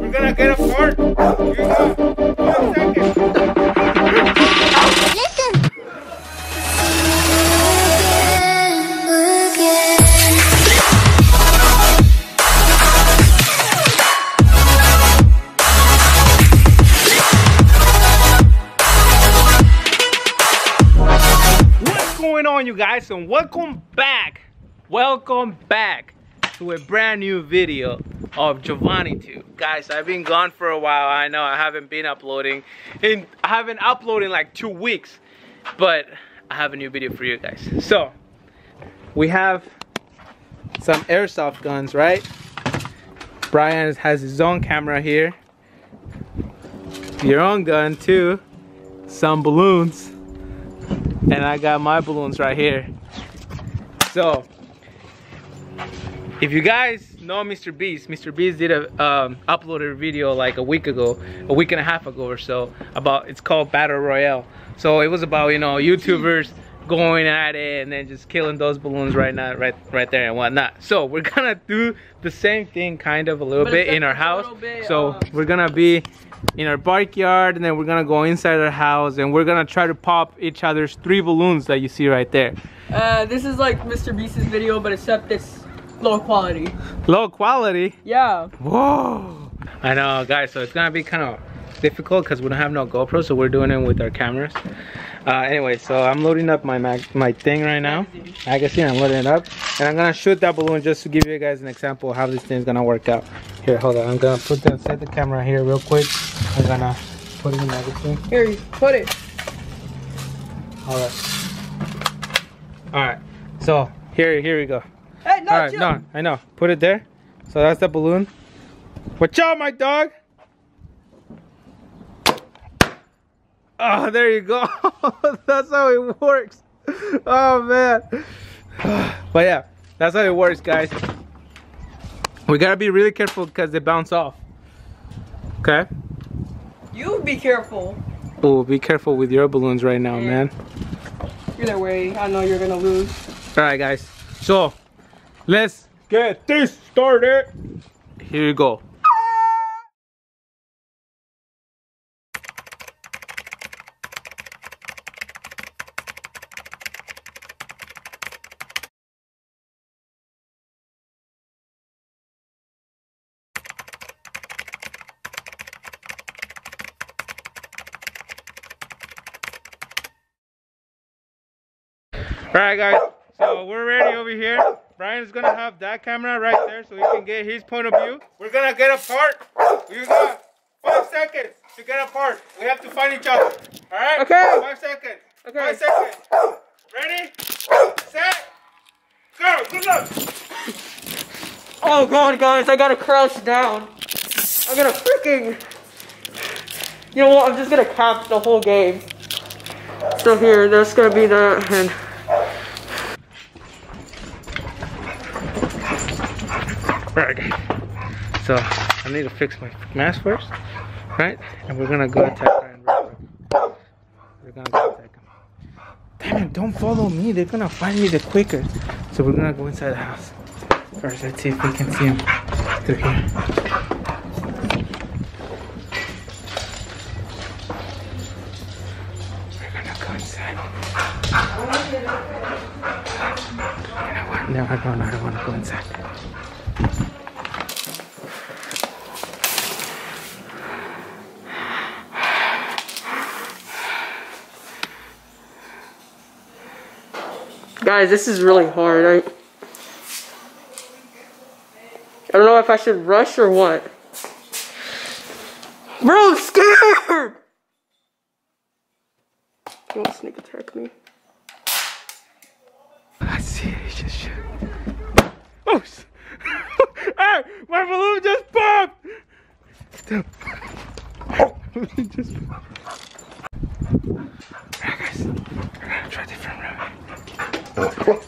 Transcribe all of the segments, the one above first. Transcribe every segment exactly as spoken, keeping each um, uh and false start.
We're gonna get a fart. Here you go. One second. Listen. You guys, and welcome back welcome back to a brand new video of Giovanni two. Guys, I've been gone for a while. I know I haven't been uploading and I haven't uploaded in like two weeks, but I have a new video for you guys. So we have some airsoft guns, right? Brian has his own camera here, your own gun too, some balloons, and I got my balloons right here. So, if you guys know MrBeast, MrBeast did a um, uploaded a video like a week ago, a week and a half ago or so, about, it's called Battle Royale. So it was about, you know, YouTubers going at it and then just killing those balloons right now, right, right there and whatnot. So we're gonna do the same thing, kind of a little but bit in our house. Bit, so uh, we're gonna be in our backyard, and then we're gonna go inside our house, and we're gonna try to pop each other's three balloons that you see right there. Uh, this is like MrBeast's video, but except it's low quality. Low quality? Yeah. Whoa. I know, guys. So it's gonna be kind of difficult because we don't have no GoPro, so we're doing it with our cameras. Uh, anyway, so I'm loading up my mag my thing right now. Magazine. I'm loading it up, and I'm gonna shoot that balloon just to give you guys an example of how this thing's gonna work out. Here, hold on. I'm gonna put the set the camera here real quick. I'm gonna put it in the magazine. Here, you put it. All right. All right. So here, here we go. Hey, no, all right, no, I know. Put it there. So that's the balloon. Watch out, my dog. Oh, there you go. That's how it works. Oh, man. But yeah, that's how it works, guys. We gotta be really careful because they bounce off. Okay? You be careful. Oh, be careful with your balloons right now, man. Either way, I know you're gonna lose. Alright, guys. So, let's get this started. Here you go. Alright guys, so we're ready over here. Brian's gonna have that camera right there so he can get his point of view. We're gonna get apart. You got five seconds to get apart. We have to find each other. Alright? Okay. Five seconds. Okay. Five seconds. Ready? Set. Go. Good luck. Oh god, guys, I gotta crouch down. I'm gonna freaking... You know what? I'm just gonna cap the whole game. So here, there's gonna be the... And... Alright guys, so I need to fix my mask first, right? And we're gonna go attack Ryan real quick. We're gonna go attack him. Damn it, don't follow me, they're gonna find me the quicker. So we're gonna go inside the house. First, let's see if we can see him through here. We're gonna go inside. I don't want, no, I don't, I don't wanna go inside. Guys, this is really hard. I, I don't know if I should rush or what. Bro, I'm scared! He won't sneak attack me. I see it, he just shot. Oh! Hey! My balloon just popped! Oh! just popped. Alright guys, we're gonna try a different route. All right.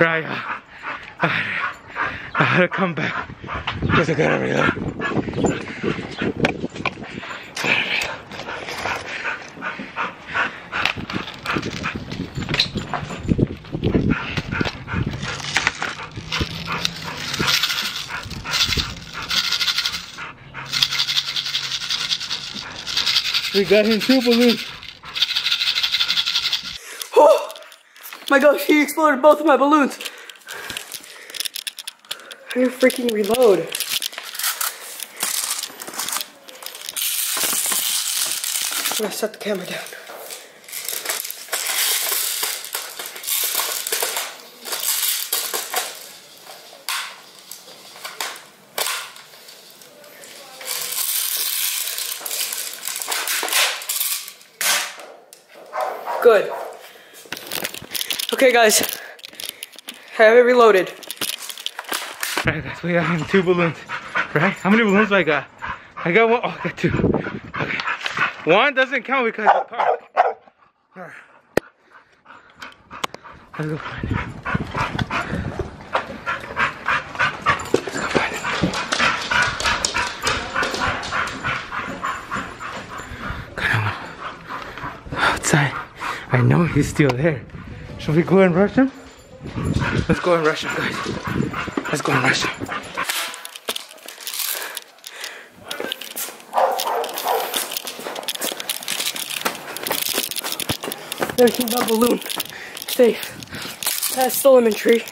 Right, I had to come back because I gotta reload. We got him two balloons. Oh my gosh, he exploded both of my balloons. I need to freaking reload. I'm gonna set the camera down. Good. Okay guys, I have it reloaded. Alright guys, we got two balloons, right? How many balloons do I got? I got one, oh I got two. Okay. One doesn't count because it's parked. Alright. Let's go find it. Let's go find it. Come on. Outside. I know he's still there. Should we go and rush him? Let's go and rush him, guys. Let's go and rush him. There's my balloon. Stay. Past the lemon tree.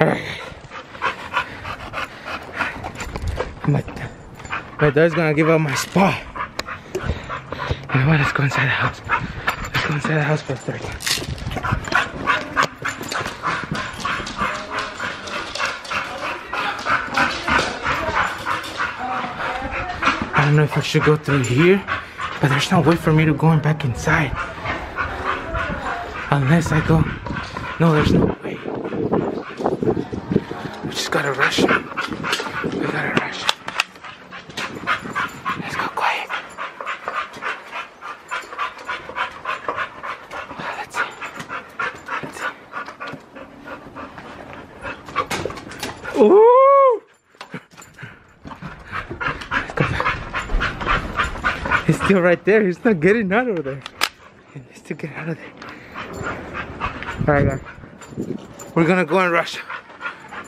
My, my dog's gonna give up my spot. You know what? Let's go inside the house. Let's go inside the house for a third time. I don't know if I should go through here, but there's no way for me to go in back inside. Unless I go. No, there's no way. We just gotta rush. We gotta rush. Let's go quiet. Let's see. Let's see. Ooh! He's still right there. He's not getting out of there. He needs to get out of there. Alright, guys. We're gonna go and rush.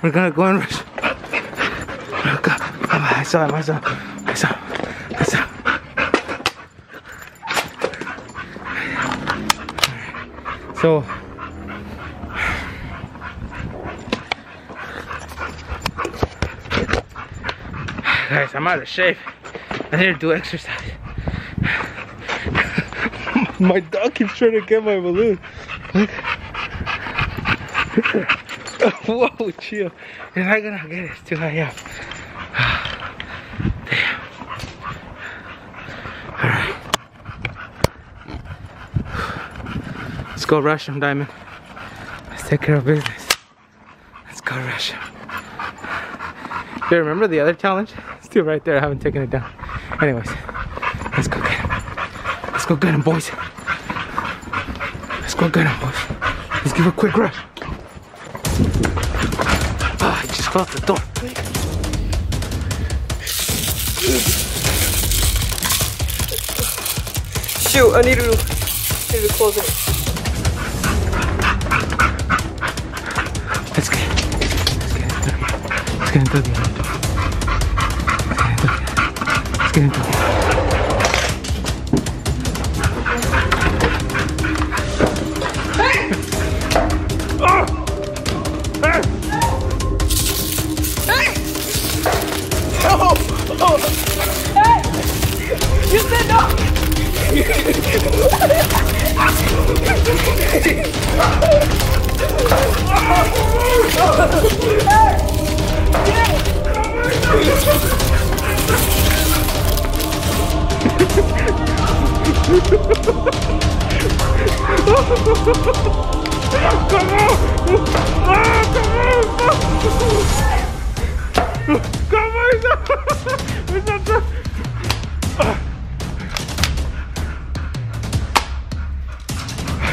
We're gonna go and rush. Oh, God. Oh, I saw him. I saw him. I saw him. I saw him. Right. So. Guys, I'm out of shape. I need to do exercise. My dog keeps trying to get my balloon. Look. Whoa, chill. You're not gonna get it. It's too high up. Damn. Alright. Let's go rush him, Diamond. Let's take care of business. Let's go rush him. Do you remember the other challenge? It's still right there. I haven't taken it down. Anyways, let's go get him. Let's go get him, boys. Let's go get him, boys. Let's give a quick rush. Ah, I just fell off the door. Shoot, I need to, I need to close it. Let's get it. Let's get into the other door. Let's get into the other door.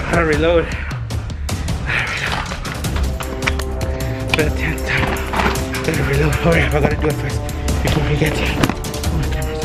I reload. I reload. Better ten times. Better reload. Hurry up! I gotta do it first before we get here. Oh, my camera's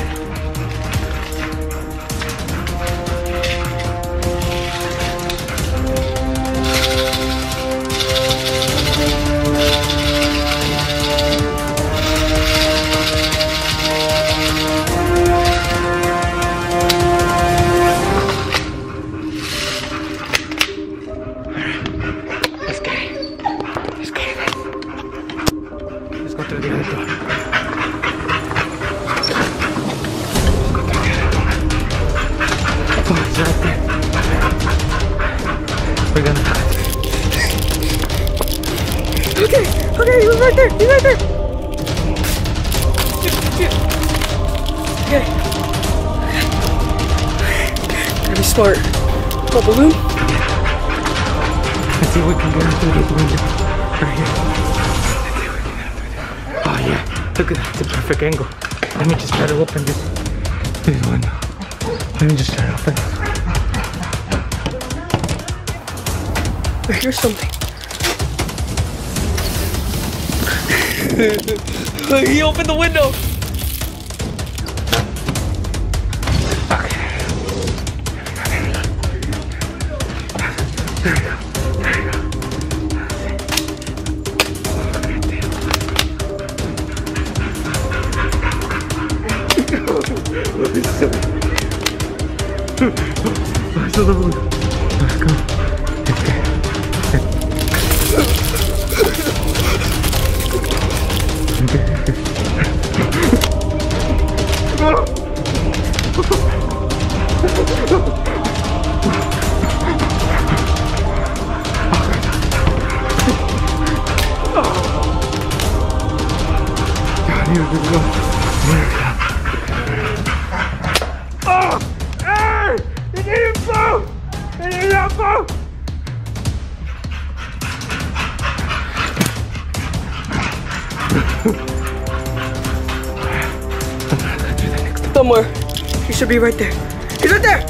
smart. Got balloon. Let's see if we can get him through the window. Right here. Let's see if we can get him through there. Oh yeah. Look at that. It's a perfect angle. Let me just try to open this, this window. Let me just try to open this. I hear something. Look, he opened the window. There we go. There we go. That's it. Oh, right there. What is that? I saw the balloon. Let's go. Let's go. you to go. Oh! Hey! You need him both! You need him both! Somewhere. He should be right there. He's right there!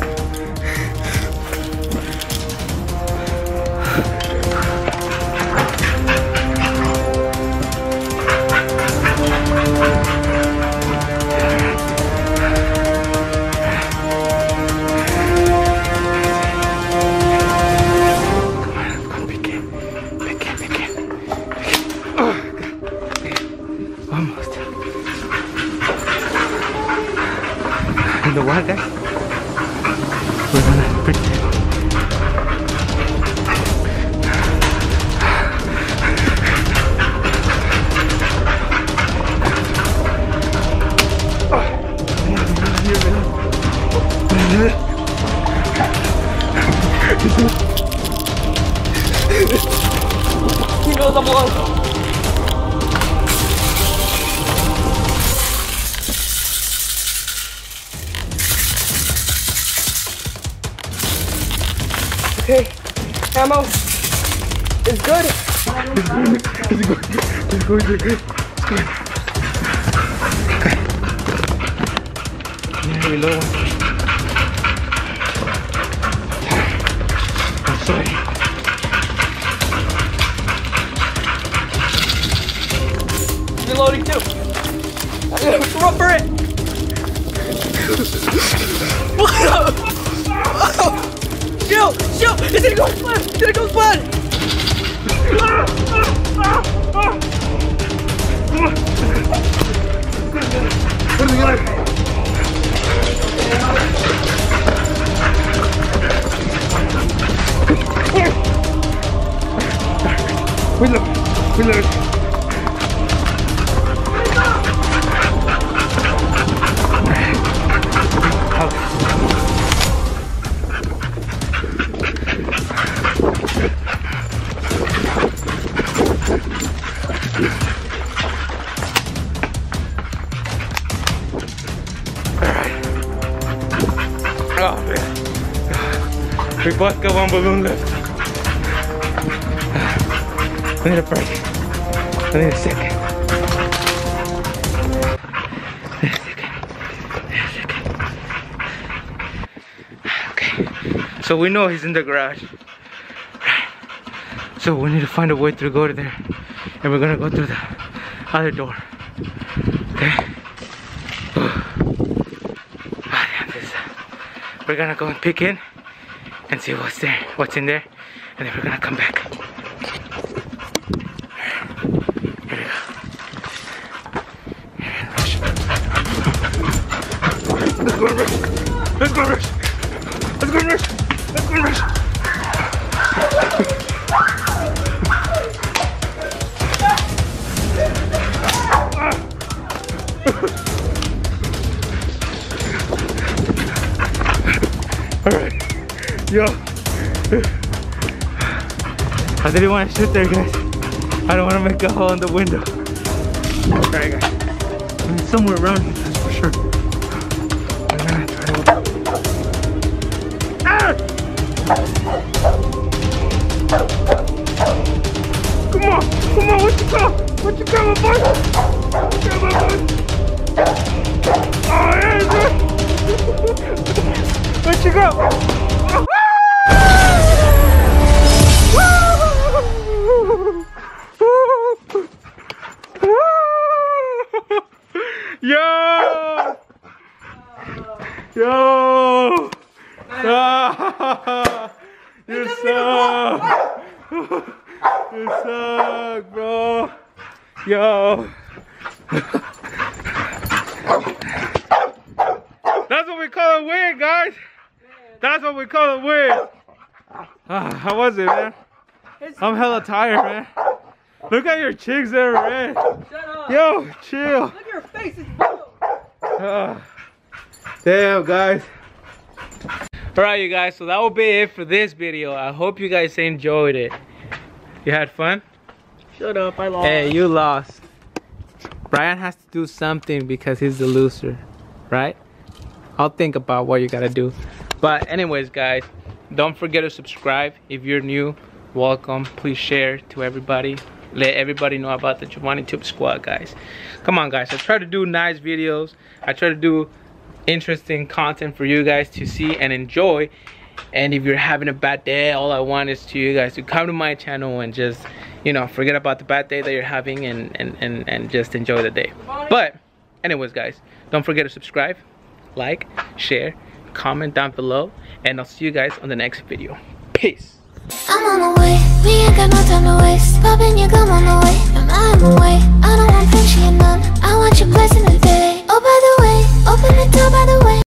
In the water, we're gonna pretend. He knows I'm on. Okay, ammo is good. It's good. It's good. It's good. It's good. It's good. Okay. Yeah, we low. I'm sorry. Reloading too. I gotta run for it. What up? Oh. Shoot! Shoot! It's gonna go splat! It's gonna go splat! Ah, ah, ah, ah. Put it together! We look! We look! How? Oh man, we both got one balloon left. I need a break. I need a second. I need a second. I need a second. Okay, so we know he's in the garage. So we need to find a way to go to there. And we're gonna go through the other door. Okay? We're gonna go and peek in and see what's there, what's in there, and then we're gonna come back. Here we go. Let's go and rush. Let's go and rush. Let's go and rush. Let's go and rush. Yo, I didn't want to shoot there, guys. I don't want to make a hole in the window. Alright, guys. I mean, somewhere around here, that's for sure. We're gonna try to... Ah! Come on, come on, what you got? What you got, my boy? What you got, my boy? Oh, yeah, what you got? Yo! Yo! Ah, you suck! You suck, bro! Yo! That's what we call a win, guys! That's what we call a win! Ah, how was it, man? I'm hella tired, man. Look at your cheeks there, man. Shut up. Yo, chill. Look at your face, it's blue. Oh, damn, guys. Alright, you guys, so that will be it for this video. I hope you guys enjoyed it. You had fun? Shut up, I lost. Hey, you lost. Brian has to do something because he's the loser, right? I'll think about what you gotta do. But anyways, guys, don't forget to subscribe. If you're new, welcome. Please share to everybody. Let everybody know about the Giovanni Tube Squad, guys. Come on, guys. I try to do nice videos. I try to do interesting content for you guys to see and enjoy. And if you're having a bad day, all I want is to you guys to come to my channel and just, you know, forget about the bad day that you're having and, and, and, and just enjoy the day. But anyways, guys, don't forget to subscribe, like, share, comment down below, and I'll see you guys on the next video. Peace. I'm on the way, we ain't got no time to waste. Poppin' your gum on the way, and I'm away.